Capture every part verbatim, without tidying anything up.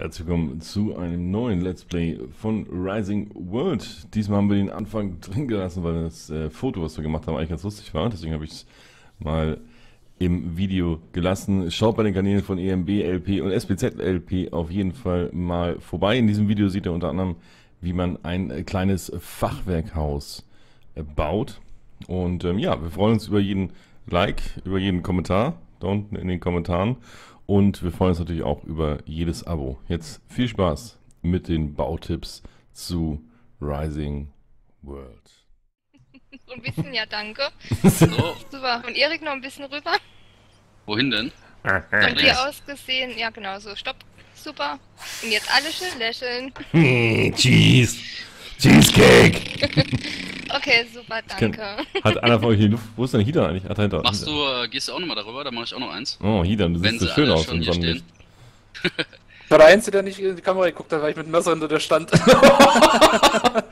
Herzlich willkommen zu einem neuen Let's Play von Rising World. Diesmal haben wir den Anfang drin gelassen, weil das äh, Foto, was wir gemacht haben, eigentlich ganz lustig war. Deswegen habe ich es mal im Video gelassen. Schaut bei den Kanälen von E M B L P und S B Z L P auf jeden Fall mal vorbei. In diesem Video seht ihr unter anderem, wie man ein äh, kleines Fachwerkhaus äh, baut. Und ähm, ja, wir freuen uns über jeden Like, über jeden Kommentar da unten in den Kommentaren. Und wir freuen uns natürlich auch über jedes Abo. Jetzt viel Spaß mit den Bautipps zu Rising World. So ein bisschen, ja, danke. So. Super. Und Erik noch ein bisschen rüber. Wohin denn? Von dir aus gesehen, ja genau, so, stopp. Super. Und jetzt alle schön lächeln. Mm, Cheese. Cheesecake. Okay, super, danke. Hat einer von euch die Luft? Wo ist denn Heater eigentlich? Ah, dahinter. Machst du, äh, gehst du auch nochmal darüber? Da mache ich auch noch eins. Oh, Heater, du siehst so schön aus im Sonnenlicht. Ich war der Einzige, der nicht in die Kamera geguckt hat, weil ich mit dem Messer hinter dir stand. Heater,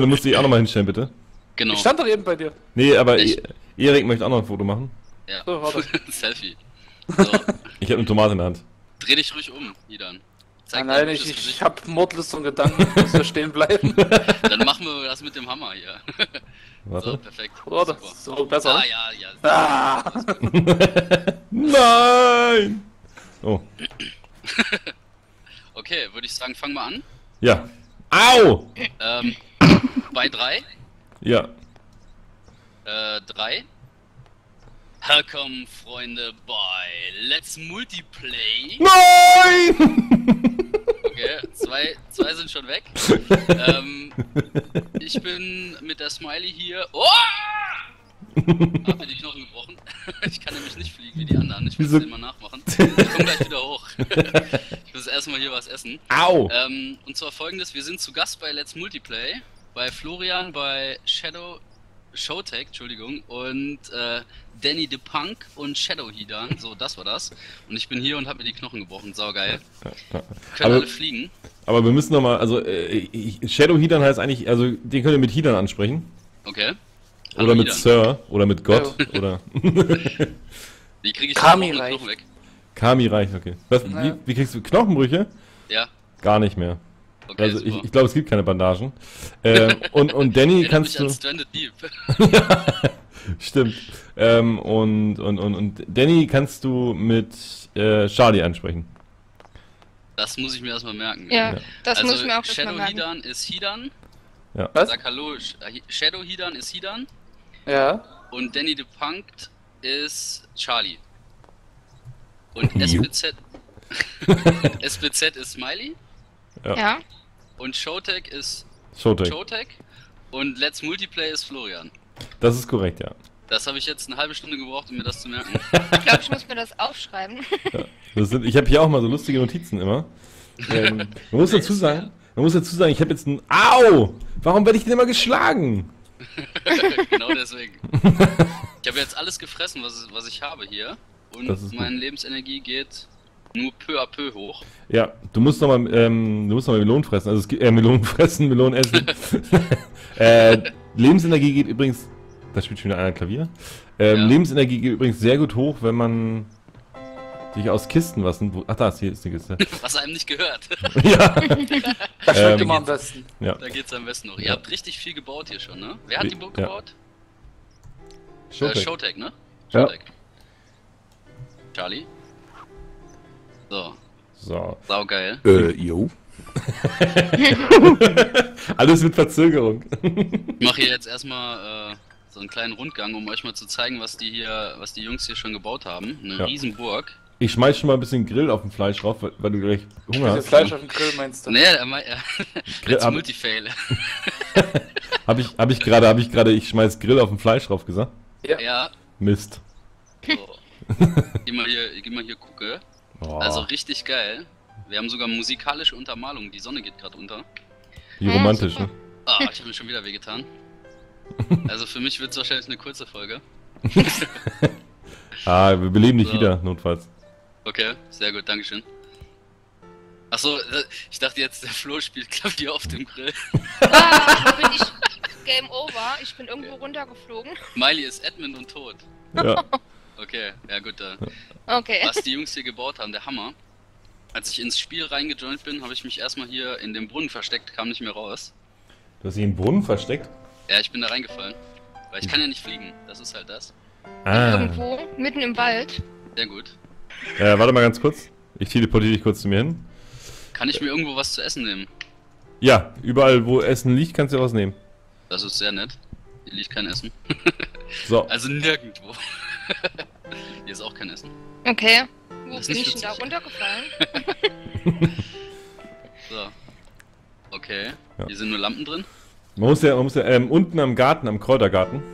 du musst dich auch nochmal hinstellen, bitte. Genau. Ich stand doch eben bei dir. Nee, aber ich... Erik möchte auch noch ein Foto machen. Ja. So, warte. Selfie. So. Ich habe eine Tomate in der Hand. Dreh dich ruhig um, Heater. Zeig ah, nein, ich, ich hab Mordlust und Gedanken, ich muss da stehen bleiben. Dann machen wir das mit dem Hammer hier. Warte. So, perfekt. Oh, das ist so besser. Ah, ja, ja. Ah. Nein! Oh. Okay, würde ich sagen, fangen wir an. Ja. Au! Ähm, bei drei. Ja. Äh, drei. Willkommen, Freunde, bei Let's Multiplay. Nein! Okay, zwei, zwei sind schon weg. ähm, ich bin mit der Smiley hier. Oh! Hab mir die Knochen gebrochen. Ich kann nämlich nicht fliegen wie die anderen. Ich muss es immer nachmachen. Ich komme gleich wieder hoch. Ich muss erstmal hier was essen. Au! Ähm, und zwar folgendes: Wir sind zu Gast bei Let's Multiplay. Bei Florian, bei Shadow, Showtek, Entschuldigung, und äh, Danny DePunkt und Shadow Heater. So, das war das. Und ich bin hier und habe mir die Knochen gebrochen. Saugeil. Können aber, alle fliegen. Aber wir müssen nochmal, also äh, ich, Shadow Heater heißt eigentlich, also den könnt ihr mit Heater ansprechen. Okay. Hallo, oder mit Heater. Sir, oder mit Gott, oh. Oder... Wie krieg ich Kami Knochen reicht. Weg? Kami reicht, okay. Was, naja. wie, wie kriegst du Knochenbrüche? Ja. Gar nicht mehr. Okay, also ich, ich glaube, es gibt keine Bandagen. Äh, und, und Danny kannst du... Stimmt. Ähm, und, und, und, und Danny kannst du mit äh, Charlie ansprechen. Das muss ich mir erstmal merken. Ja, ja. Das also muss ich mir auch Shadow mal merken. Heater ist Heater. Ja. Was? Sag hallo. Shadow Heater ist Heater. Ja. Und Danny DePunkt ist Charlie. Und S B Z... S B Z ist Smiley. Ja. Ja. Und Showtek ist Showtek. Showtek und Let's Multiplay ist Florian. Das ist korrekt, ja. Das habe ich jetzt eine halbe Stunde gebraucht, um mir das zu merken. Ich glaube, ich muss mir das aufschreiben. Ja. Das sind, ich habe hier auch mal so lustige Notizen immer. Ähm, man, muss dazu sagen, man muss dazu sagen, ich habe jetzt ein... Au! Warum werde ich denn immer geschlagen? Genau deswegen. Ich habe jetzt alles gefressen, was, was ich habe hier. Und meine Lebensenergie geht... nur peu à peu hoch. Ja, du musst nochmal ähm, noch Melonen fressen, also es gibt, äh, Melonen fressen, Melonen essen. äh, Lebensenergie geht übrigens, da spielt schon wieder einer Klavier. Ähm, ja. Lebensenergie geht übrigens sehr gut hoch, wenn man sich aus Kisten was... Ach da, hier ist eine Kiste. Was einem nicht gehört. Ja. Da schmeckt immer am besten. Ja. Da geht's am besten noch. Ihr ja. habt richtig viel gebaut hier schon, ne? Wer hat die Burg ja. gebaut? Showtek. Äh, Showtek, ne? Showtek. Ja. Charlie? So. So. Saugeil. Äh, jo. Alles mit Verzögerung. Ich mache hier jetzt erstmal äh, so einen kleinen Rundgang, um euch mal zu zeigen, was die hier, was die Jungs hier schon gebaut haben. Eine ja. Riesenburg. Ich schmeiß schon mal ein bisschen Grill auf dem Fleisch drauf, weil, weil du gleich Hunger hast. Fleisch auf dem Grill meinst du? Nee, er meint ja. Multifail. Hab ich, hab ich gerade, hab ich gerade, ich schmeiß Grill auf dem Fleisch drauf gesagt? Ja. Ja. Mist. So. Geh mal hier, geh mal hier gucke. Oh. Also richtig geil. Wir haben sogar musikalische Untermalung. Die Sonne geht gerade unter. Wie romantisch, ne? Ah, ich habe mir schon wieder wehgetan. Also für mich wird es wahrscheinlich eine kurze Folge. Ah, wir beleben dich so. Wieder, notfalls. Okay, sehr gut, dankeschön. Achso, ich dachte jetzt, der Flo spielt Klavier auf dem Grill. Ah, bin ich Game Over. Ich bin irgendwo okay. runtergeflogen. Miley ist Admin und tot. Ja. Okay, ja gut, äh, okay. was die Jungs hier gebaut haben, der Hammer. Als ich ins Spiel reingejoint bin, habe ich mich erstmal hier in dem Brunnen versteckt, kam nicht mehr raus. Du hast dich im Brunnen versteckt? Ja, ich bin da reingefallen. Weil ich kann ja nicht fliegen, das ist halt das. Ah. Irgendwo, mitten im Wald. Sehr gut. Äh, warte mal ganz kurz. Ich teleportiere dich kurz zu mir hin. Kann ich mir irgendwo was zu essen nehmen? Ja, überall wo Essen liegt, kannst du was nehmen. Das ist sehr nett. Hier liegt kein Essen. So. Also nirgendwo. Hier ist auch kein Essen. Okay. Wo bin ich denn da runtergefallen? So. Okay. Ja. Hier sind nur Lampen drin. Man muss ja, man muss ja ähm, unten am Garten, am Kräutergarten.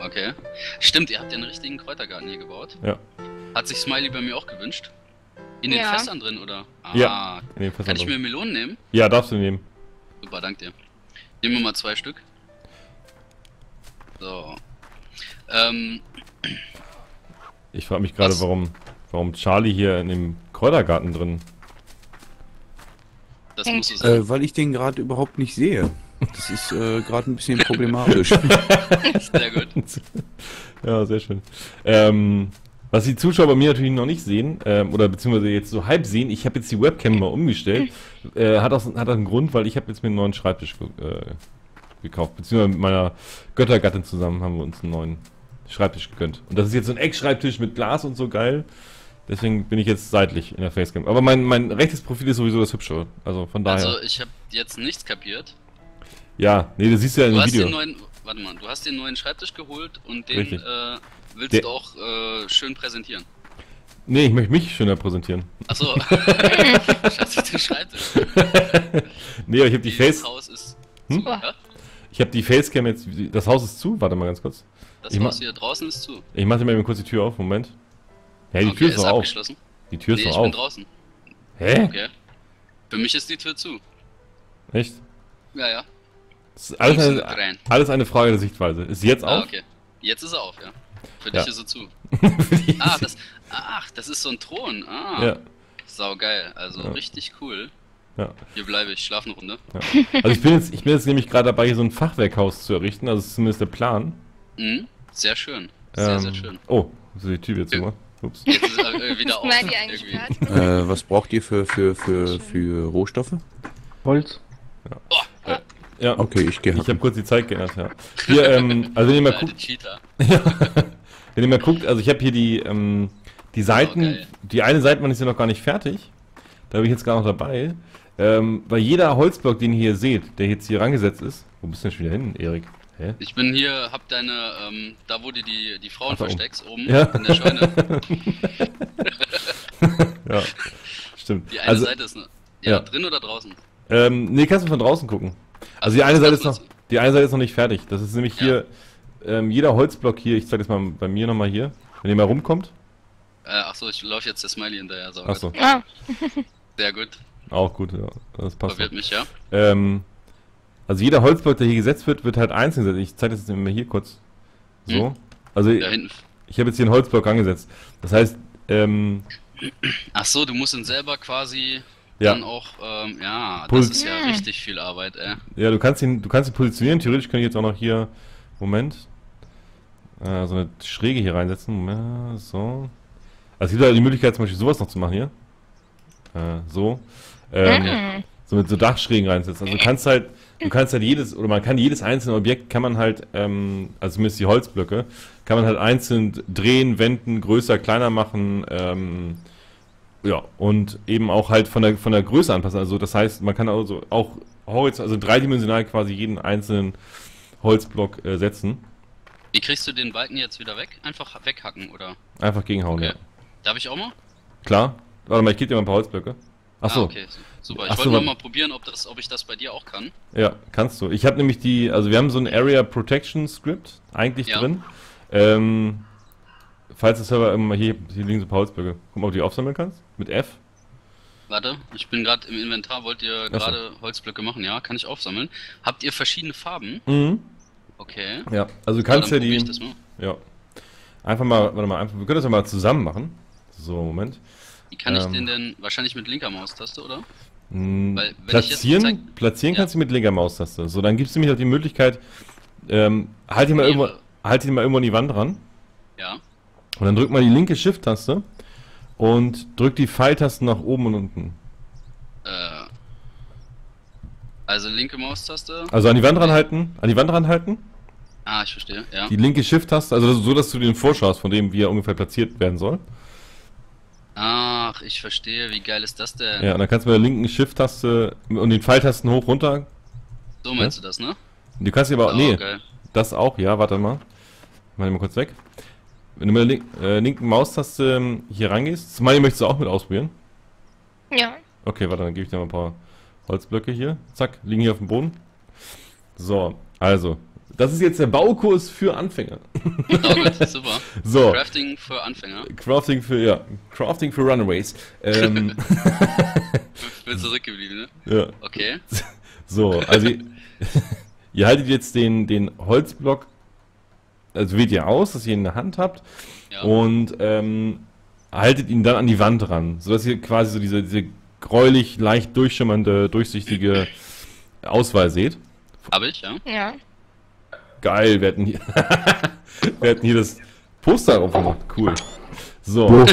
Okay. Stimmt, ihr habt ja einen richtigen Kräutergarten hier gebaut. Ja. Hat sich Smiley bei mir auch gewünscht. In den ja. Fässern drin, oder? Ah, ja, in den Fässern. Kann ich mir Melonen nehmen? Ja, darfst du nehmen. Super, dank dir. Nehmen wir mal zwei Stück. So. Ähm. Ich frage mich gerade, warum, warum Charlie hier in dem Kräutergarten drin. Das muss so sein. Äh, weil ich den gerade überhaupt nicht sehe. Das ist äh, gerade ein bisschen problematisch. Sehr gut. Ja, sehr schön. Ähm, was die Zuschauer bei mir natürlich noch nicht sehen, ähm, oder beziehungsweise jetzt so halb sehen, ich habe jetzt die Webcam mal umgestellt. Äh, hat, das, hat das einen Grund, weil ich habe jetzt mir einen neuen Schreibtisch ge äh, gekauft. Beziehungsweise mit meiner Göttergattin zusammen haben wir uns einen neuen Schreibtisch gegönnt. Und das ist jetzt so ein Eckschreibtisch mit Glas und so geil. Deswegen bin ich jetzt seitlich in der Facecam. Aber mein, mein rechtes Profil ist sowieso das Hübsche. Also von daher. Also ich habe jetzt nichts kapiert. Ja, nee, das siehst du ja im Video. Den neuen, warte mal, du hast den neuen Schreibtisch geholt und den äh, willst der, du auch äh, schön präsentieren. Nee, ich möchte mich schöner präsentieren. Achso. Scheiße, den Schreibtisch. Nee, aber ich habe die Face... Das Haus ist hm? zu, ja? Ich habe die Facecam jetzt... Das Haus ist zu? Warte mal ganz kurz. Das ich Haus hier draußen ist zu. Ich mache dir mal eben kurz die Tür auf, Moment. Ja, die okay, Tür ist noch auf. Die Tür nee, ist noch auf. Nee, ich bin draußen. Hä? Okay. Für mich ist die Tür zu. Echt? Ja, ja. Alles eine, alles eine Frage der Sichtweise. Ist sie jetzt auf? Ah, okay. Jetzt ist er auf, ja. Für ja. dich ist er zu. ah, das, ach, das ist so ein Thron. Ah, ja. Sau geil. Also ja. richtig cool. Ja. Hier bleibe ich, schlafe eine Runde. Ja. Also ich bin jetzt, ich bin jetzt nämlich gerade dabei, hier so ein Fachwerkhaus zu errichten. Also das ist zumindest der Plan. Mhm. Sehr schön. Sehr, ähm, sehr schön. Oh, so die Tür jetzt immer. Ups. Jetzt ist er äh, wieder auf. äh, was braucht ihr für, für, für, für Rohstoffe? Holz. Ja. Oh. Ja. Ja, okay, ich gehe. Ich habe kurz die Zeit geändert, ja. Hier, ähm, also wenn ihr mal guckt, ja, wenn ihr mal guckt, also ich habe hier die, ähm, die Seiten, okay. Die eine Seitenwand ist ja noch gar nicht fertig, da bin ich jetzt gar noch dabei, ähm, weil jeder Holzblock, den ihr hier seht, der jetzt hier rangesetzt ist, wo bist du denn schon wieder hin, Erik? Hä? Ich bin hier, hab deine, ähm, da wo du die, die Frauen Ach, versteckst, oben, oben ja. in der Scheune. Ja, stimmt. Die eine also, Seite ist, ne, ja, ja, drin oder draußen? Ähm, nee, kannst du von draußen gucken. Also die eine Seite ist noch, die eine Seite ist noch nicht fertig. Das ist nämlich ja. hier, ähm, jeder Holzblock hier, ich zeig jetzt mal bei mir nochmal hier, wenn ihr mal rumkommt. Äh, achso, ich laufe jetzt der Smiley hinterher. So achso. Ah. Sehr gut. Auch gut, ja. Das passt. Verwirrt mich, ja. Ähm, also jeder Holzblock, der hier gesetzt wird, wird halt einzeln gesetzt. Ich zeig das jetzt immer hier kurz. So. Hm. Also da hinten. Ich habe jetzt hier einen Holzblock angesetzt. Das heißt, ähm... Achso, du musst ihn selber quasi... Ja. Dann auch, ähm, ja, Pol das ist ja, ja richtig viel Arbeit, ey. Ja, du kannst ihn, du kannst ihn positionieren. Theoretisch könnte ich jetzt auch noch hier, Moment, äh, so eine Schräge hier reinsetzen. Moment, so. Also es gibt halt die Möglichkeit, zum Beispiel sowas noch zu machen hier. Äh, so. Ähm, okay. So mit so Dachschrägen reinsetzen. Also du kannst halt, du kannst halt jedes, oder man kann jedes einzelne Objekt, kann man halt, ähm, also zumindest die Holzblöcke, kann man halt einzeln drehen, wenden, größer, kleiner machen, ähm, ja, und eben auch halt von der von der Größe anpassen. Also das heißt, man kann also auch horizontal, also dreidimensional quasi jeden einzelnen Holzblock äh, setzen. Wie kriegst du den Balken jetzt wieder weg? Einfach weghacken, oder? Einfach gegenhauen, okay. Ja. Darf ich auch mal? Klar. Warte mal, ich gebe dir mal ein paar Holzblöcke. Achso. Ah, okay. Super. Ich Ach wollte so, noch mal probieren, ob, das, ob ich das bei dir auch kann. Ja, kannst du. Ich habe nämlich die, also wir haben so ein Area Protection Script eigentlich ja. drin. Ähm... Falls der Server immer hier, hier liegen so ein paar Holzböcke. Guck mal, ob du die aufsammeln kannst. Mit F. Warte, ich bin gerade im Inventar. Wollt ihr gerade Holzblöcke machen? Ja, kann ich aufsammeln. Habt ihr verschiedene Farben? Mhm. Okay. Ja, also du kannst ja, ja die. Ich das mal. Ja. Einfach mal, warte mal, einfach, wir können das ja mal zusammen machen. So, Moment. Wie kann ähm, ich den denn? Wahrscheinlich mit linker Maustaste, oder? Mh, Weil, wenn platzieren ich jetzt platzieren ja. kannst du mit linker Maustaste. So, dann gibst du nämlich auch die Möglichkeit, ähm, halt ihn mal irgendwo, halt ihn mal irgendwo an die Wand ran. Ja. Und dann drückt mal die linke Shift-Taste Und drück die Pfeiltasten nach oben und unten. Äh. Also linke Maustaste. Also an die Wand ranhalten. An die Wand ranhalten. Ah, ich verstehe, ja. Die linke Shift-Taste, also so, dass du den vorschaust, von dem, wie er ungefähr platziert werden soll. Ach, ich verstehe, wie geil ist das denn? Ja, und dann kannst du mit der linken Shift-Taste und den Pfeiltasten hoch, runter. So meinst ja? du das, ne? Du kannst aber auch, oh, nee, okay. das auch, ja, warte mal. Mach den mal kurz weg. Wenn du mit der link, äh, linken Maustaste hier rangehst, Smiley, möchtest du auch mit ausprobieren? Ja. Okay, warte, dann gebe ich dir mal ein paar Holzblöcke hier. Zack, liegen hier auf dem Boden. So, also. Das ist jetzt der Baukurs für Anfänger. Oh Gott, super. So. Crafting für Anfänger. Crafting für, ja. Crafting für Runaways. Ähm. Ich bin zurückgeblieben, ne? Ja. Okay. So, also ihr, ihr haltet jetzt den, den Holzblock, also wählt ihr aus, dass ihr ihn in der Hand habt. Ja. Und ähm, haltet ihn dann an die Wand ran, sodass ihr quasi so diese, diese gräulich, leicht durchschimmernde, durchsichtige Auswahl seht. Hab ich, ja. Ja. Geil, wir hätten hier, wir hätten hier das Poster drauf gemacht. Cool. So,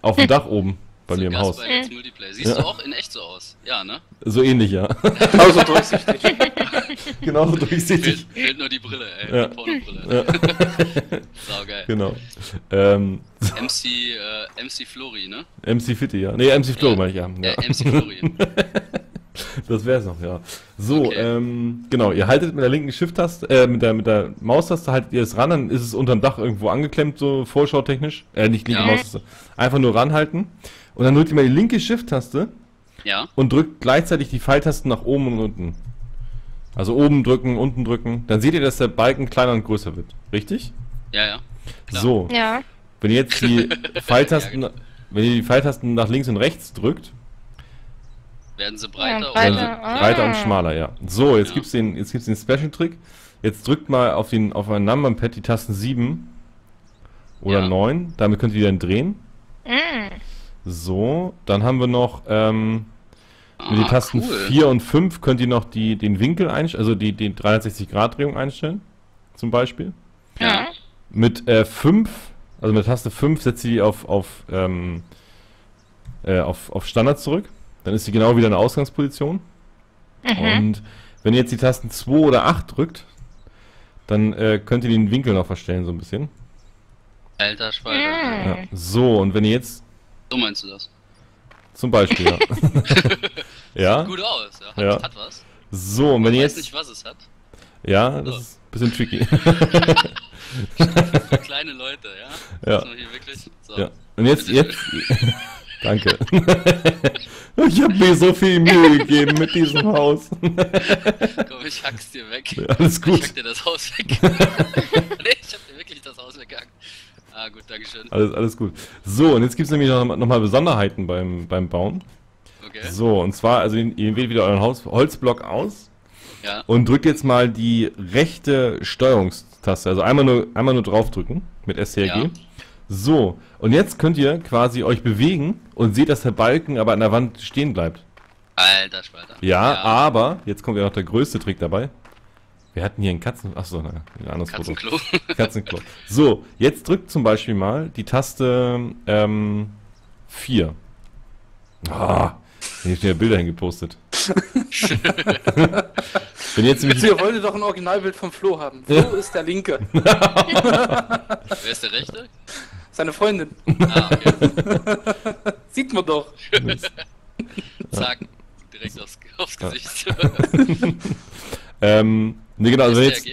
auf dem Dach oben bei so mir im Haus. Bei Let's Multiplay. Siehst ja. du auch in echt so aus? Ja, ne? So ähnlich, ja. Aber so durchsichtig. Genau so durchsichtig. Fehlt, fehlt nur die Brille, ey. Ja. Die Pornobrille. Ja. Saugeil. Genau. Ähm, M C, äh, M C Flori, ne? M C Fitti, ja. Ne, M C Flori ja. meine ich, ja. ja. Äh, M C Flori. Das wär's noch, ja. So, okay. ähm, genau, ihr haltet mit der linken Shift-Taste, äh, mit der, mit der Maustaste haltet ihr es ran, dann ist es unterm Dach irgendwo angeklemmt, so vorschautechnisch. Äh, nicht linke ja. Maustaste. Einfach nur ranhalten. Und dann drückt ihr mal die linke Shift-Taste. Ja. Und drückt gleichzeitig die Pfeiltasten nach oben und unten. Also oben drücken, unten drücken. Dann seht ihr, dass der Balken kleiner und größer wird. Richtig? Ja, ja. Klar. So. Ja. Wenn ihr jetzt die Pfeiltasten, ja, genau. wenn ihr die Pfeiltasten nach links und rechts drückt, werden sie breiter, ja, breiter. Oder? Ah. breiter und schmaler, ja. So, jetzt ja. gibt's den, jetzt gibt's den Special-Trick. Jetzt drückt mal auf den, auf ein Numpad die Tasten sieben oder ja. neun. Damit könnt ihr dann drehen. Mm. So, dann haben wir noch ähm, ah, mit den Tasten cool. vier und fünf könnt ihr noch die, den Winkel einstellen, also die, die dreihundertsechzig Grad Drehung einstellen, zum Beispiel. Ja. Mit äh, fünf, also mit Taste fünf setzt ihr die auf, auf, ähm, äh, auf, auf Standard zurück. Dann ist sie genau wieder eine Ausgangsposition. Mhm. Und wenn ihr jetzt die Tasten zwei oder acht drückt, dann äh, könnt ihr den Winkel noch verstellen, so ein bisschen. Alter Schweiger. Ja. So, und wenn ihr jetzt... So meinst du das? Zum Beispiel, ja. ja. Sieht gut aus, ja. Hat, ja. hat was. So, und wenn ihr jetzt... Ich weiß nicht, was es hat. Ja, das so. ist ein bisschen tricky. Für kleine Leute, ja. Ja. Hier wirklich... so. ja. Und jetzt... jetzt... Danke. Ich habe mir so viel Mühe gegeben mit diesem Haus. Komm, ich hack's dir weg. Ja, alles gut. Ich hack dir das Haus weg. Nee, ich hab dir wirklich das Haus weggehackt. Ah, gut, dankeschön. Alles, alles gut. So, und jetzt gibt's nämlich noch, noch mal Besonderheiten beim, beim Bauen. Okay. So, und zwar, also ihr wählt wieder euren Haus, Holzblock aus. Ja. Und drückt jetzt mal die rechte Steuerungstaste. Also einmal nur, einmal nur draufdrücken mit S C R G. Ja. So, und jetzt könnt ihr quasi euch bewegen und seht, dass der Balken aber an der Wand stehen bleibt. Alter Spalter. Ja, ja, aber, jetzt kommt ja noch der größte Trick dabei. Wir hatten hier einen Katzen... Achso, naja, ein anderes Katzenklo. Foto. Katzenklo. So, jetzt drückt zum Beispiel mal die Taste ähm, vier. Ah, hier sind ja Bilder hingepostet. Wenn jetzt wir wollten doch ein Originalbild vom Flo haben. Flo ja. ist der Linke. Wer ist der Rechte? Seine Freundin. Ah, okay. Sieht man doch. Zack, direkt aufs, aufs Gesicht. ähm, ne, genau, also jetzt,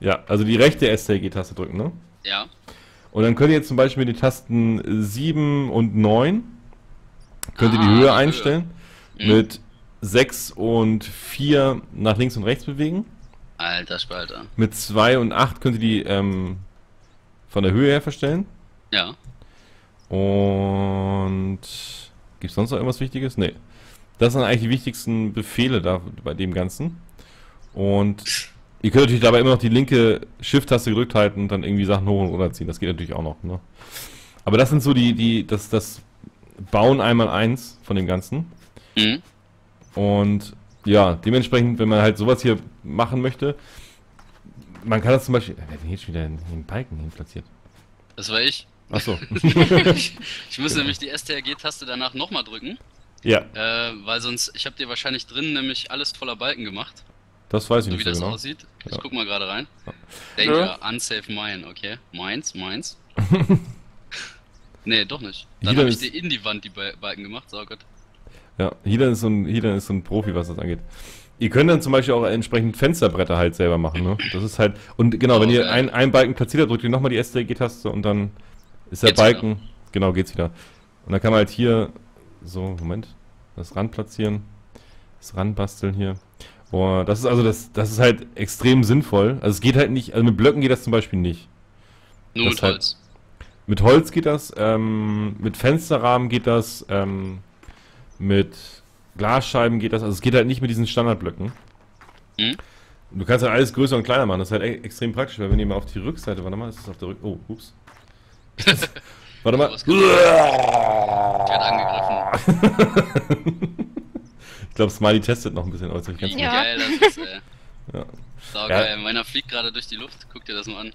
ja, also die rechte S T R G-Taste drücken, ne? Ja. Und dann könnt ihr jetzt zum Beispiel die Tasten sieben und neun, könnt ihr ah, die Höhe einstellen, Höhe. Mhm. mit sechs und vier nach links und rechts bewegen. Alter Spalter. Mit zwei und acht könnt ihr die ähm, von der Höhe her verstellen. Ja. Und gibt es sonst noch irgendwas Wichtiges? Nee. Das sind eigentlich die wichtigsten Befehle da bei dem Ganzen. Und ihr könnt natürlich dabei immer noch die linke Shift-Taste gedrückt halten und dann irgendwie Sachen hoch und runter ziehen. Das geht natürlich auch noch. Ne? Aber das sind so die, die, das, das Bauen einmal eins von dem Ganzen. Mhm. Und ja, dementsprechend, wenn man halt sowas hier machen möchte, man kann das zum Beispiel... Wer hat denn jetzt schon wieder den Balken hin platziert? Das war ich. Achso. ich, ich muss nämlich die S T R G-Taste danach nochmal drücken. Ja. Äh, weil sonst, ich habe dir wahrscheinlich drin nämlich alles voller Balken gemacht. Das weiß ich nicht so genau. Wie das aussieht. Ich guck mal gerade rein. Danger, unsafe mine, okay. Mines, mines. Nee, doch nicht. Dann habe ich dir in die Wand die Balken gemacht, so Gott. Ja, Heater ist so ein, Heater ist so ein Profi, was das angeht. Ihr könnt dann zum Beispiel auch entsprechend Fensterbretter halt selber machen, ne? Das ist halt. Und genau, wenn ihr einen, einen Balken platziert habt, drückt ihr nochmal die S T R G-Taste und dann ist der Balken. Genau, geht's wieder. Und dann kann man halt hier so, Moment, das ran platzieren, das ran basteln hier. Boah, das ist also das, das ist halt extrem sinnvoll. Also es geht halt nicht, also mit Blöcken geht das zum Beispiel nicht. Nur das mit halt, Holz. Mit Holz geht das, ähm, mit Fensterrahmen geht das, ähm, mit Glasscheiben geht das. Also es geht halt nicht mit diesen Standardblöcken. Mhm. Du kannst halt alles größer und kleiner machen. Das ist halt e extrem praktisch, weil wenn ihr mal auf die Rückseite, warte mal, ist das auf der Rück... Oh, ups. Warte mal. Ich hat angegriffen. Ich glaube, Smiley testet noch ein bisschen äußerlich. Ganz ja. Geil, das ist, ey. Ja. Saugeil, ja. Meiner fliegt gerade durch die Luft. Guck dir das mal an.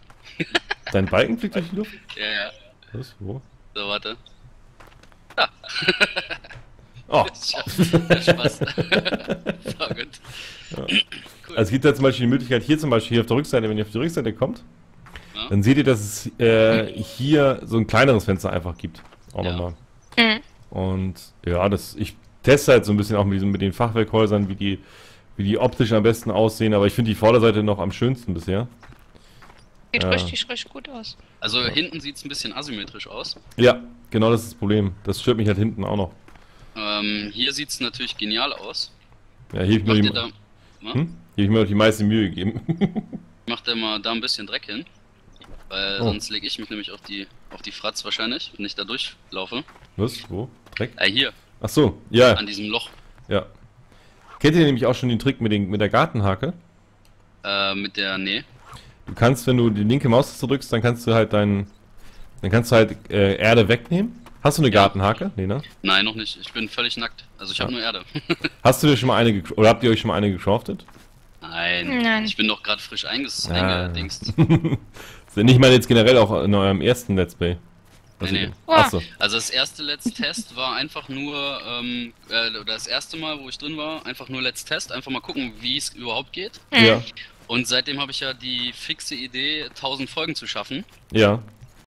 Dein Balken fliegt durch die Luft? Ja, ja. Was? Wo? So, warte. Da. Oh. Spaß. So, gut. Ja. Cool. Also es gibt da zum Beispiel die Möglichkeit, hier zum Beispiel, hier auf der Rückseite, wenn ihr auf die Rückseite kommt, ja, dann seht ihr, dass es äh, hier so ein kleineres Fenster einfach gibt. Auch ja. nochmal. Mhm. Und ja, das... ich teste halt so ein bisschen auch mit, diesem, mit den Fachwerkhäusern, wie die, wie die optisch am besten aussehen, aber ich finde die Vorderseite noch am schönsten bisher. Sieht äh, richtig, richtig gut aus. Also ja, hinten sieht es ein bisschen asymmetrisch aus. Ja, genau, das ist das Problem. Das stört mich halt hinten auch noch. Ähm, hier sieht es natürlich genial aus. Ja, hier habe ich, hm? hab ich mir noch die meiste Mühe gegeben. Ich mache da mal da ein bisschen Dreck hin, weil oh. sonst lege ich mich nämlich auf die, auf die Fratz wahrscheinlich, wenn ich da durchlaufe. Was? Wo? Dreck? Ah, hier. Ach so, ja. An diesem Loch. Ja. Kennt ihr nämlich auch schon den Trick mit, den, mit der Gartenhake? Äh, mit der, nee. Du kannst, wenn du die linke Maustaste drückst, dann kannst du halt deinen, dann kannst du halt äh, Erde wegnehmen. Hast du eine ja. Gartenhake? Nee, ne? Nein, noch nicht. Ich bin völlig nackt. Also ich ja. habe nur Erde. Hast du dir schon mal eine, oder habt ihr euch schon mal eine gecraftet? Nein. Nein. Ich bin doch gerade frisch einges ah. eingedingst. Nicht mal jetzt generell auch in eurem ersten Let's Play. Nee, nee. Ach so. Also das erste Let's Test war einfach nur, ähm, äh, das erste Mal, wo ich drin war, einfach nur Let's Test, einfach mal gucken, wie es überhaupt geht. Ja. Und seitdem habe ich ja die fixe Idee, tausend Folgen zu schaffen. Ja.